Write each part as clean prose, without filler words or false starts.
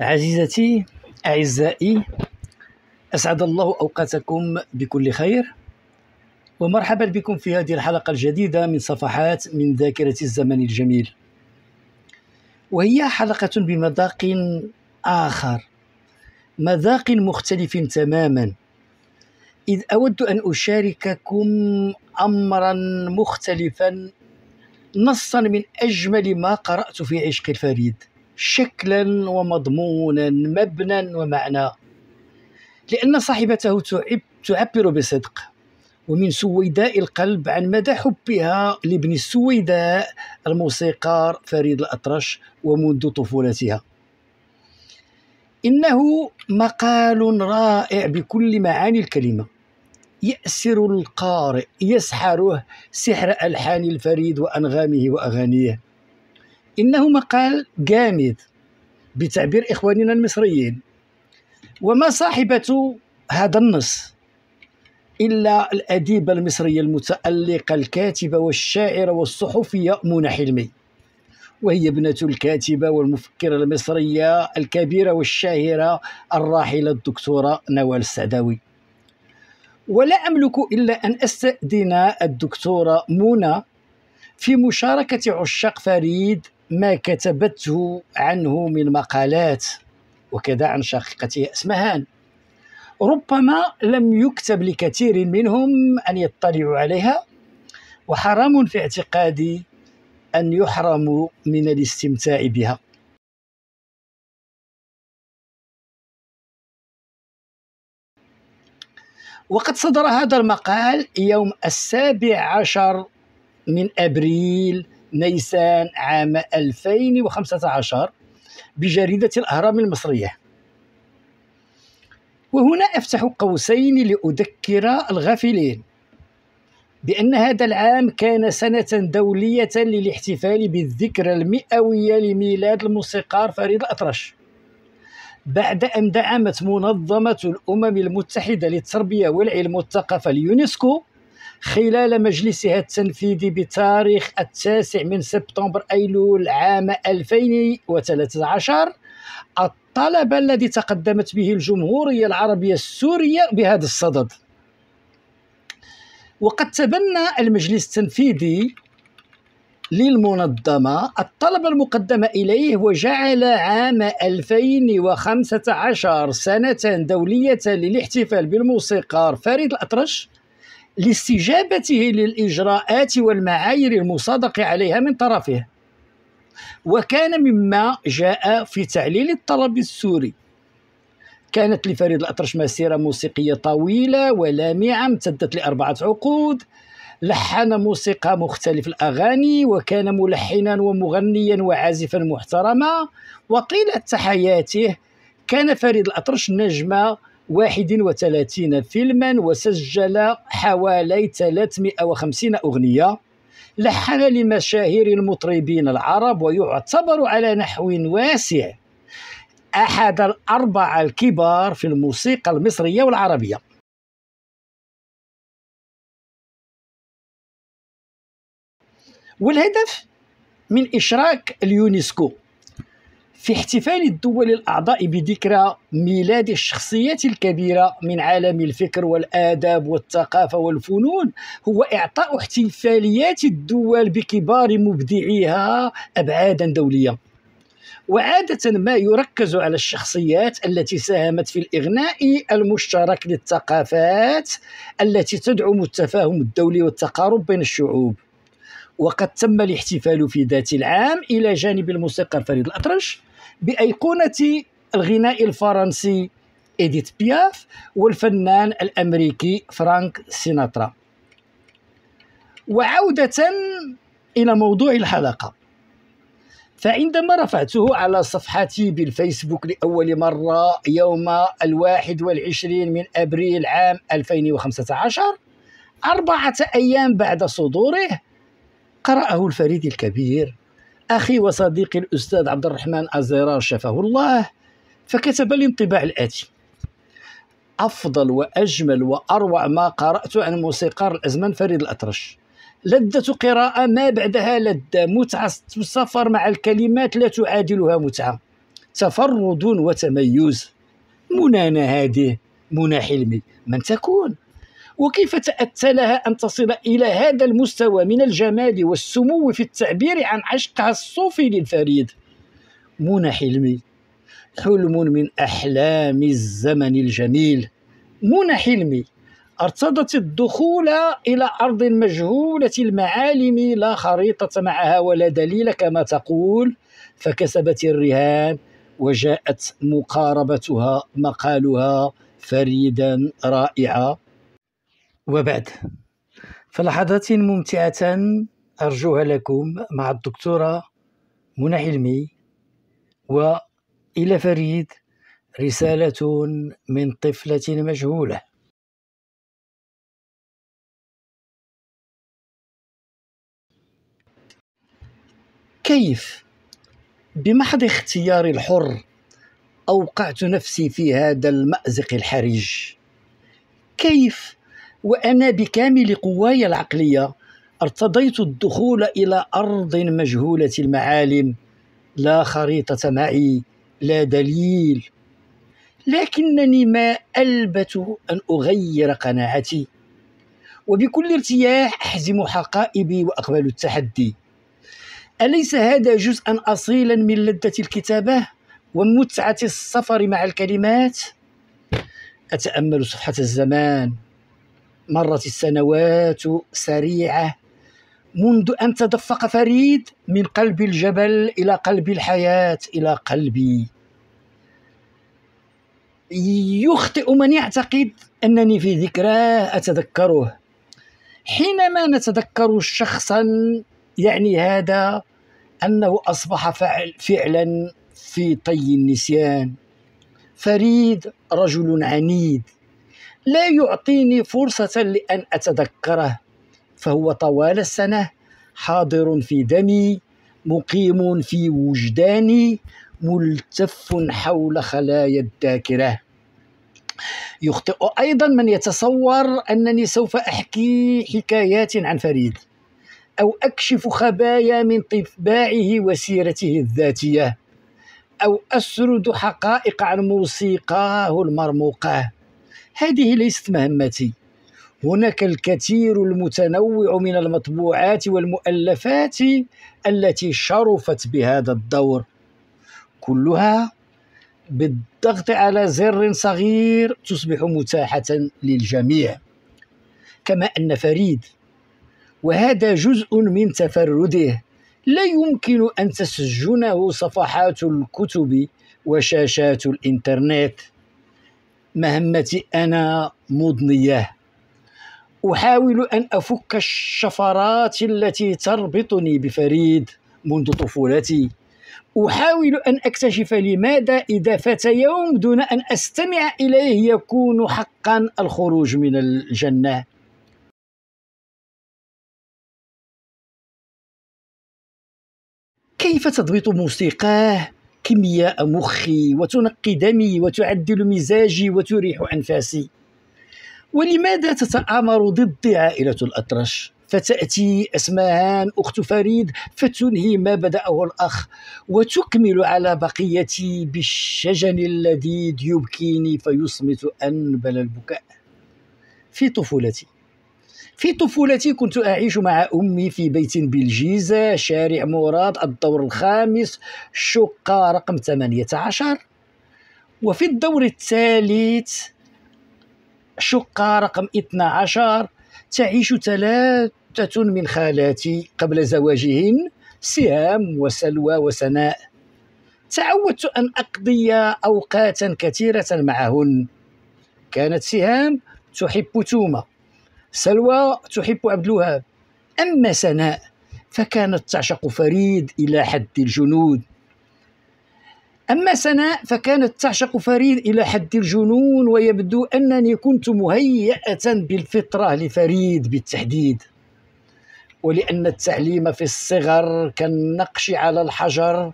عزيزتي أعزائي، أسعد الله أوقاتكم بكل خير، ومرحبا بكم في هذه الحلقة الجديدة من صفحات من ذاكرة الزمن الجميل، وهي حلقة بمذاق آخر، مذاق مختلف تماما، إذ أود أن أشارككم أمرا مختلفا، نصا من أجمل ما قرأت في عشق الفريد، شكلا ومضمونا، مبنى ومعنى، لأن صاحبته تعبر بصدق ومن سويداء القلب عن مدى حبها لابن السويداء الموسيقار فريد الأطرش ومنذ طفولتها. إنه مقال رائع بكل معاني الكلمة، يأسر القارئ، يسحره سحر ألحان الفريد وأنغامه وأغانيه. إنه مقال جامد بتعبير إخواننا المصريين. وما صاحبة هذا النص إلا الأديبة المصرية المتألقة، الكاتبة والشاعرة والصحفية منى حلمي، وهي ابنة الكاتبة والمفكرة المصرية الكبيرة والشاهرة الراحلة الدكتورة نوال السعداوي. ولا أملك إلا أن أستأذن الدكتورة منى في مشاركة عشاق فريد ما كتبته عنه من مقالات، وكذا عن شقيقته اسمهان، ربما لم يكتب لكثير منهم أن يطلعوا عليها، وحرام في اعتقادي أن يحرموا من الاستمتاع بها. وقد صدر هذا المقال يوم 17 أبريل نيسان عام 2015 بجريدة الأهرام المصرية. وهنا أفتح قوسين لأذكر الغافلين بأن هذا العام كان سنة دولية للاحتفال بالذكرى 100 لميلاد الموسيقار فريد الأطرش، بعد أن دعمت منظمة الأمم المتحدة للتربية والعلم والثقافة اليونسكو خلال مجلسها التنفيذي بتاريخ 9 سبتمبر أيلول عام 2013 الطلب الذي تقدمت به الجمهورية العربية السورية بهذا الصدد. وقد تبنى المجلس التنفيذي للمنظمة الطلب المقدم إليه، وجعل عام 2015 سنة دولية للاحتفال بالموسيقار فريد الأطرش لاستجابته للإجراءات والمعايير المصادق عليها من طرفه، وكان مما جاء في تعليل الطلب السوري. كانت لفريد الأطرش مسيرة موسيقية طويلة ولامعة امتدت ل4 عقود، لحن موسيقى مختلف الأغاني، وكان ملحنا ومغنيا وعازفا محترما. وطيلة حياته كان فريد الأطرش نجم 31 فيلما، وسجل حوالي 350 أغنية، لحن لمشاهير المطربين العرب، ويعتبر على نحو واسع أحد 4 الكبار في الموسيقى المصرية والعربية. والهدف من إشراك اليونسكو في احتفال الدول الأعضاء بذكرى ميلاد الشخصيات الكبيرة من عالم الفكر والآداب والثقافة والفنون هو إعطاء احتفاليات الدول بكبار مبدعيها أبعادا دولية. وعادة ما يركز على الشخصيات التي ساهمت في الإغناء المشترك للثقافات التي تدعم التفاهم الدولي والتقارب بين الشعوب. وقد تم الاحتفال في ذات العام إلى جانب الموسيقار فريد الأطرش بأيقونة الغناء الفرنسي إديت بياف والفنان الأمريكي فرانك سيناترا. وعودة إلى موضوع الحلقة، فعندما رفعته على صفحتي بالفيسبوك لأول مرة يوم 21 أبريل عام 2015، 4 أيام بعد صدوره، قرأه الفريد الكبير أخي وصديقي الأستاذ عبد الرحمن أزيرار شفاه الله، فكتب الانطباع الآتي: أفضل وأجمل وأروع ما قرأت عن موسيقار الأزمن فريد الأطرش، لذة قراءة ما بعدها لذة، متعة السفر مع الكلمات لا تعادلها متعة، تفرد وتميز. منانا هذه منى حلمي من تكون؟ وكيف تأتى لها أن تصل إلى هذا المستوى من الجمال والسمو في التعبير عن عشقها الصوفي للفريد؟ منى حلمي حلم من أحلام الزمن الجميل. منى حلمي ارتضت الدخول إلى أرض مجهولة المعالم، لا خريطة معها ولا دليل كما تقول، فكسبت الرهان وجاءت مقاربتها. مقالها فريدا رائعة. وبعد، فلحظات ممتعة أرجوها لكم مع الدكتورة منى حلمي. وإلى فريد رسالة من طفلة مجهولة. كيف بمحض اختياري الحر أوقعت نفسي في هذا المأزق الحرج؟ كيف وأنا بكامل قواي العقلية ارتضيت الدخول إلى أرض مجهولة المعالم، لا خريطة معي لا دليل، لكنني ما ألبث أن أغير قناعتي وبكل ارتياح أحزم حقائبي وأقبل التحدي. أليس هذا جزءاً أصيلاً من لذة الكتابة ومتعة السفر مع الكلمات؟ أتأمل صفحة الزمان. مرت السنوات سريعة منذ أن تدفق فريد من قلب الجبل إلى قلب الحياة إلى قلبي. يخطئ من يعتقد أنني في ذكراه أتذكره. حينما نتذكر شخصاً يعني هذا أنه أصبح فعلا في طي النسيان. فريد رجل عنيد لا يعطيني فرصة لأن أتذكره، فهو طوال السنة حاضر في دمي، مقيم في وجداني، ملتف حول خلايا الذاكرة. يخطئ أيضا من يتصور أنني سوف أحكي حكايات عن فريد أو أكشف خبايا من طباعه وسيرته الذاتية، أو أسرد حقائق عن موسيقاه المرموقة. هذه ليست مهمتي. هناك الكثير المتنوع من المطبوعات والمؤلفات التي شرفت بهذا الدور، كلها بالضغط على زر صغير تصبح متاحة للجميع. كما أن فريد، وهذا جزء من تفرده، لا يمكن أن تسجنه صفحات الكتب وشاشات الإنترنت. مهمتي أنا مضنية، أحاول أن أفك الشفرات التي تربطني بفريد منذ طفولتي. أحاول أن أكتشف لماذا إذا فات يوم دون أن أستمع إليه يكون حقا الخروج من الجنة. كيف تضبط موسيقاه كيمياء مخي وتنقي دمي وتعدل مزاجي وتريح أنفاسي؟ ولماذا تتآمر ضدي عائلة الأطرش؟ فتأتي اسمهان أخت فريد فتنهي ما بدأه الأخ وتكمل على بقيتي بالشجن الذي يبكيني فيصمت أنبل البكاء. في طفولتي كنت أعيش مع أمي في بيت بالجيزة، شارع مراد، الدور الخامس، شقة رقم 18، وفي الدور الثالث شقة رقم 12 تعيش 3 من خالاتي قبل زواجهن، سهام وسلوى وسناء. تعودت أن أقضي أوقاتا كثيرة معهن. كانت سهام تحب تومة، سلوى تحب عبد الوهاب، أما سناء فكانت تعشق فريد إلى حد الجنود. ويبدو أنني كنت مهيئة بالفطرة لفريد بالتحديد، ولأن التعليم في الصغر كالنقش على الحجر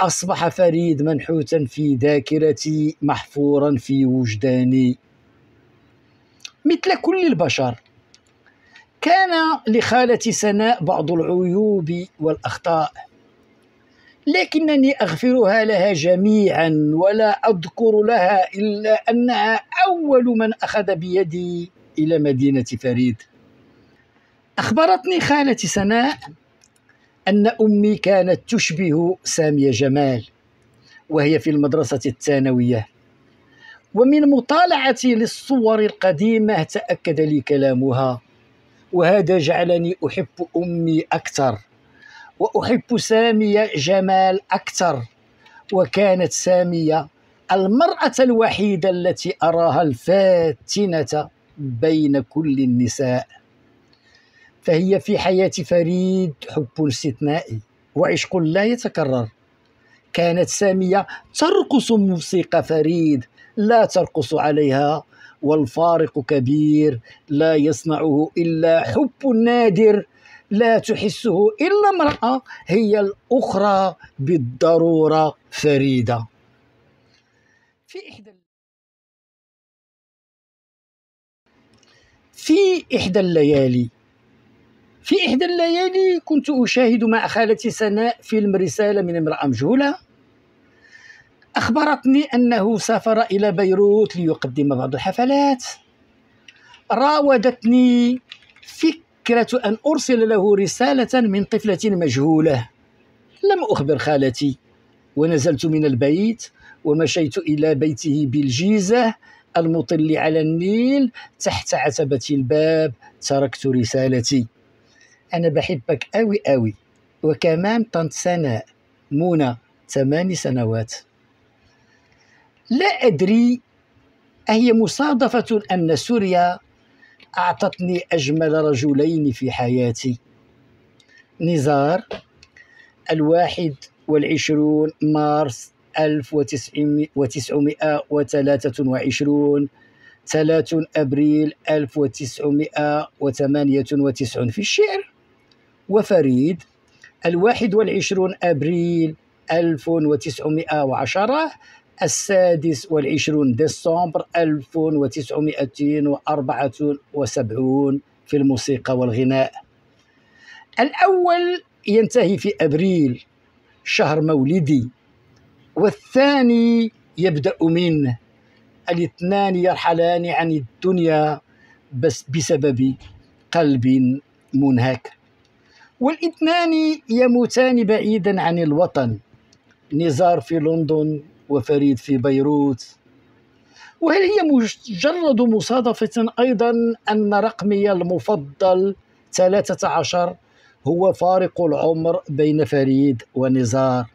أصبح فريد منحوتا في ذاكرتي محفورا في وجداني. مثل كل البشر كان لخالتي سناء بعض العيوب والأخطاء، لكنني أغفرها لها جميعا ولا أذكر لها إلا أنها أول من أخذ بيدي إلى مدينة فريد. أخبرتني خالتي سناء أن أمي كانت تشبه سامية جمال وهي في المدرسة الثانوية، ومن مطالعتي للصور القديمة تأكد لي كلامها، وهذا جعلني أحب أمي أكثر وأحب سامية جمال أكثر. وكانت سامية المرأة الوحيدة التي أراها الفاتنة بين كل النساء، فهي في حياة فريد حب استثنائي وعشق لا يتكرر. كانت سامية ترقص موسيقى فريد لا ترقص عليها، والفارق كبير لا يصنعه إلا حب نادر لا تحسه إلا امرأة هي الأخرى بالضرورة فريدة. في إحدى الليالي كنت أشاهد مع خالتي سناء فيلم رسالة من امرأة مجهولة. أخبرتني أنه سافر إلى بيروت ليقدم بعض الحفلات. راودتني فكرة أن أرسل له رسالة من طفلة مجهولة. لم أخبر خالتي، ونزلت من البيت ومشيت إلى بيته بالجيزة المطل على النيل. تحت عتبة الباب تركت رسالتي: أنا بحبك أوي أوي، وكمان طنط سناء منى 8 سنوات. لا أدري أهي مصادفة أن سوريا أعطتني أجمل رجلين في حياتي: نزار 21 مارس 1923، 3 أبريل 1998 في الشعر، وفريد 21 أبريل 1910، 26 ديسمبر 1974 في الموسيقى والغناء. الأول ينتهي في أبريل شهر مولدي، والثاني يبدأ منه. الاثنان يرحلان عن الدنيا بس بسبب قلب منهك، والاثنان يموتان بعيدا عن الوطن، نزار في لندن وفريد في بيروت. وهل هي مجرد مصادفة أيضا أن رقمي المفضل 13 هو فارق العمر بين فريد ونزار،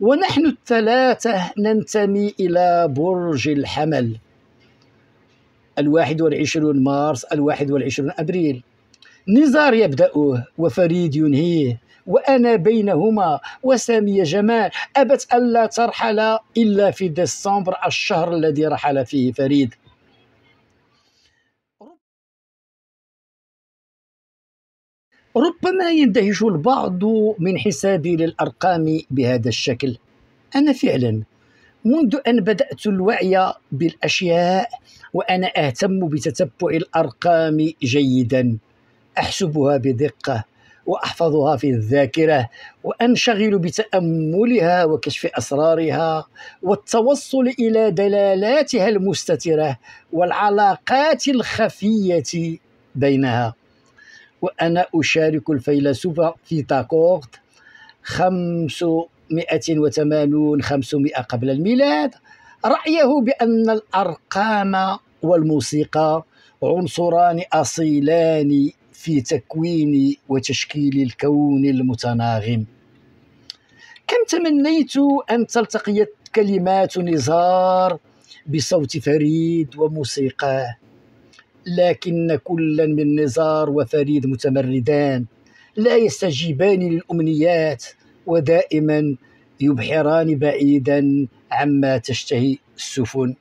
ونحن الثلاثة ننتمي إلى برج الحمل: 21 مارس، 21 أبريل. نزار يبدأه وفريد ينهيه، وأنا بينهما. وسامية جمال أبت ألا ترحل إلا في ديسمبر، الشهر الذي رحل فيه فريد. ربما يندهش البعض من حسابي للأرقام بهذا الشكل. أنا فعلا منذ أن بدأت الوعي بالأشياء وأنا أهتم بتتبع الأرقام جيدا، أحسبها بدقة وأحفظها في الذاكرة، وأنشغل بتأملها وكشف أسرارها والتوصل إلى دلالاتها المستترة والعلاقات الخفية بينها. وأنا أشارك الفيلسوف فيثاغورس 580-500 قبل الميلاد رأيه بأن الأرقام والموسيقى عنصران أصيلان في تكوين وتشكيل الكون المتناغم. كم تمنيت أن تلتقي كلمات نزار بصوت فريد وموسيقاه، لكن كلا من نزار وفريد متمردان لا يستجيبان للأمنيات، ودائما يبحران بعيدا عما تشتهي السفن.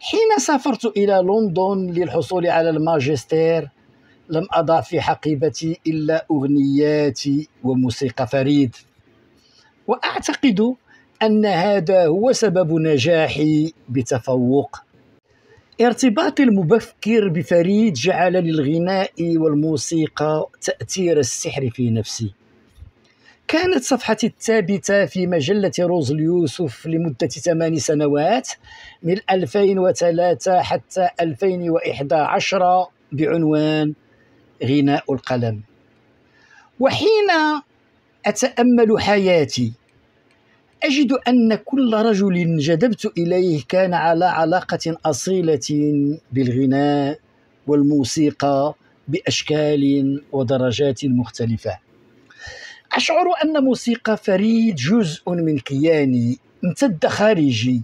حين سافرت إلى لندن للحصول على الماجستير لم أضع في حقيبتي إلا أغنياتي وموسيقى فريد، وأعتقد أن هذا هو سبب نجاحي بتفوق. ارتباطي المبكر بفريد جعل للغناء والموسيقى تأثير السحر في نفسي. كانت صفحتي الثابتة في مجلة روز اليوسف لمدة 8 سنوات من 2003 حتى 2011 بعنوان غناء القلم. وحين أتأمل حياتي أجد أن كل رجل جذبت إليه كان على علاقة أصيلة بالغناء والموسيقى بأشكال ودرجات مختلفة. أشعر أن موسيقى فريد جزء من كياني امتد خارجي،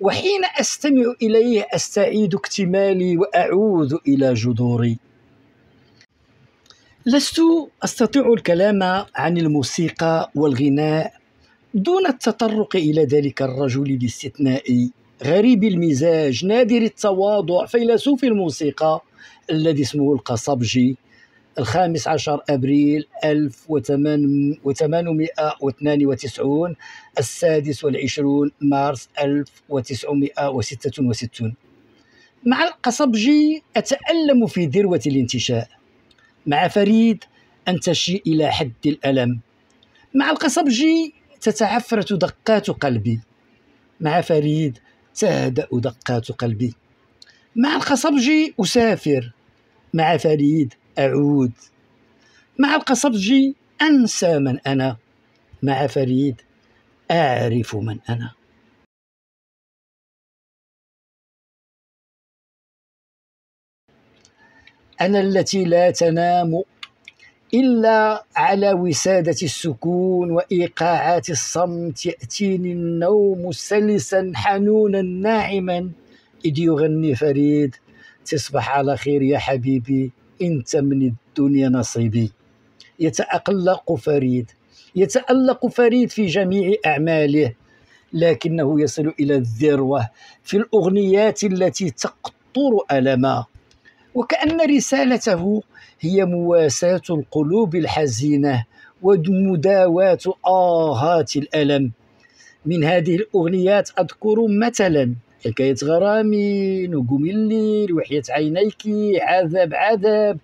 وحين أستمع إليه أستعيد اكتمالي وأعود إلى جذوري. لست أستطيع الكلام عن الموسيقى والغناء دون التطرق إلى ذلك الرجل الاستثنائي، غريب المزاج، نادر التواضع، فيلسوف الموسيقى الذي اسمه القصبجي، 15 أبريل 1892، 26 مارس 1966. مع القصبجي أتألم في ذروة الانتشاء، مع فريد أنتشي إلى حد الألم. مع القصبجي تتعفرت دقات قلبي، مع فريد تهدأ دقات قلبي. مع القصبجي أسافر، مع فريد أعود. مع القصبجي أنسى من أنا، مع فريد أعرف من أنا. أنا التي لا تنام إلا على وسادة السكون وإيقاعات الصمت، يأتيني النوم سلسا حنونا ناعما، إذ يغني فريد تصبح على خير يا حبيبي إن تمني الدنيا نصيبي. يتألق فريد في جميع أعماله، لكنه يصل إلى الذروة في الأغنيات التي تقطر ألما، وكأن رسالته هي مواساة القلوب الحزينة ومداواة آهات الألم. من هذه الأغنيات أذكر مثلا حكاية غرامي، نجوم الليل، وحية عينيك، عذاب عذاب،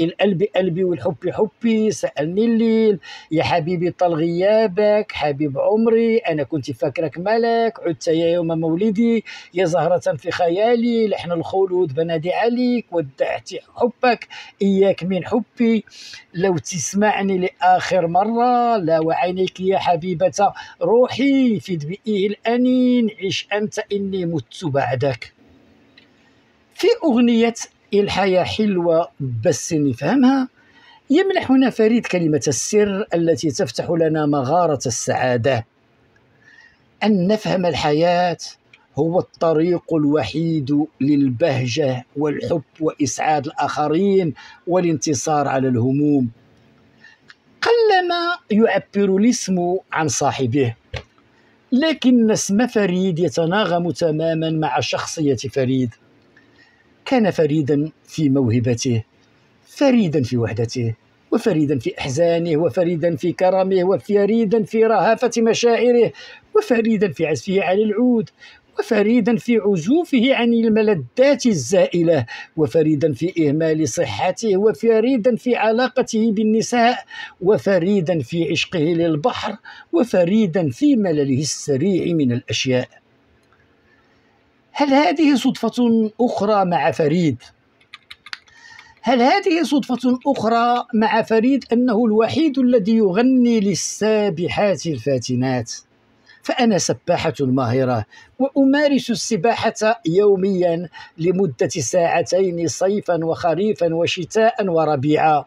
القلب قلبي والحب حبي، سألني الليل، يا حبيبي طال غيابك، حبيب عمري أنا كنت فاكرك ملك، عدت يا يوم مولدي، يا زهرة في خيالي، لحن الخلود بنادي عليك، ودعت حبك إياك من حبي، لو تسمعني لآخر مرة، لا وعينيك يا حبيبة روحي، في دبئيه الأنين، عيش أنت إني مت بعدك. في أغنية الحياة حلوة بس نفهمها يمنح هنا فريد كلمة السر التي تفتح لنا مغارة السعادة. أن نفهم الحياة هو الطريق الوحيد للبهجة والحب وإسعاد الآخرين والانتصار على الهموم. قلما يعبر الاسم عن صاحبه، لكن اسم فريد يتناغم تماما مع شخصية فريد. كان فريدا في موهبته، فريدا في وحدته، وفريدا في أحزانه، وفريدا في كرمه، وفريدا في رهافة مشاعره، وفريدا في عزفه على العود، وفريدا في عزوفه عن الملذات الزائلة، وفريدا في إهمال صحته، وفريدا في علاقته بالنساء، وفريدا في عشقه للبحر، وفريدا في ملله السريع من الأشياء. هل هذه صدفة أخرى مع فريد أنه الوحيد الذي يغني للسابحات الفاتنات؟ فأنا سباحة ماهرة وأمارس السباحة يوميا لمدة 2 ساعة صيفا وخريفا وشتاء وربيعا.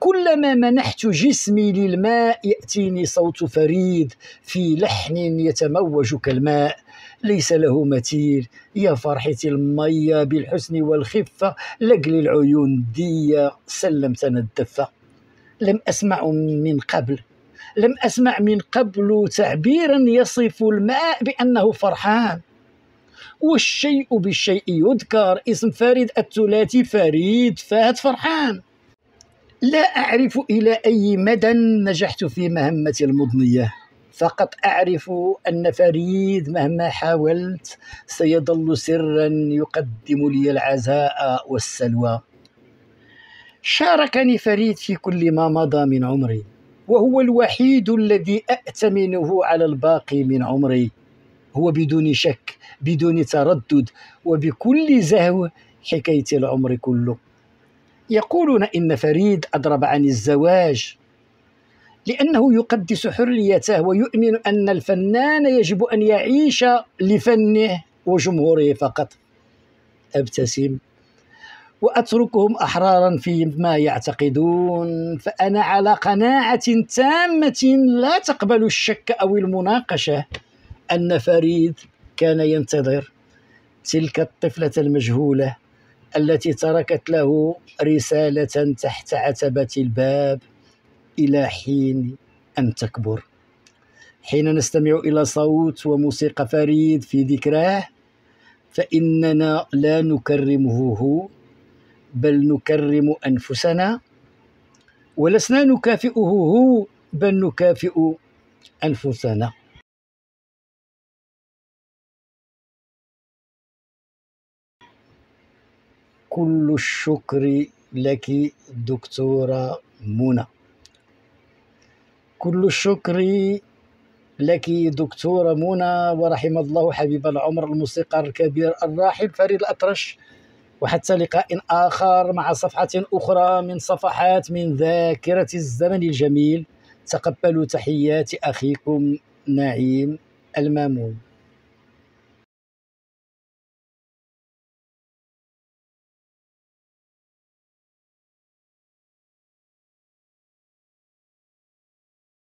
كلما منحت جسمي للماء يأتيني صوت فريد في لحن يتموج كالماء، ليس له مثيل، يا فرحتي المية بالحسن والخفة، لقل العيون دي سلمتنا الدفة. لم أسمع من قبل تعبيرا يصف الماء بأنه فرحان. والشيء بالشيء يذكر، اسم فريد الثلاثي فريد فهد فرحان. لا أعرف إلى أي مدى نجحت في مهمتي المضنية، فقط أعرف أن فريد مهما حاولت سيظل سرا يقدم لي العزاء والسلوى. شاركني فريد في كل ما مضى من عمري، وهو الوحيد الذي أأتمنه على الباقي من عمري. هو بدون شك، بدون تردد، وبكل زهو حكاية العمر كله. يقولون إن فريد أضرب عن الزواج لأنه يقدس حريته ويؤمن أن الفنان يجب أن يعيش لفنه وجمهوره فقط. أبتسم وأتركهم أحرارا فيما يعتقدون، فأنا على قناعة تامة لا تقبل الشك أو المناقشة أن فريد كان ينتظر تلك الطفلة المجهولة التي تركت له رسالة تحت عتبة الباب إلى حين أن تكبر. حين نستمع إلى صوت وموسيقى فريد في ذكراه فإننا لا نكرمه هو، بل نكرم أنفسنا، ولسنا نكافئه هو، بل نكافئ أنفسنا. كل الشكر لك دكتورة منى. كل الشكر لك دكتورة منى، ورحم الله حبيب العمر الموسيقار الكبير الراحل فريد الأطرش. وحتى لقاء آخر مع صفحة أخرى من صفحات من ذاكرة الزمن الجميل، تقبلوا تحيات أخيكم نعيم المامون.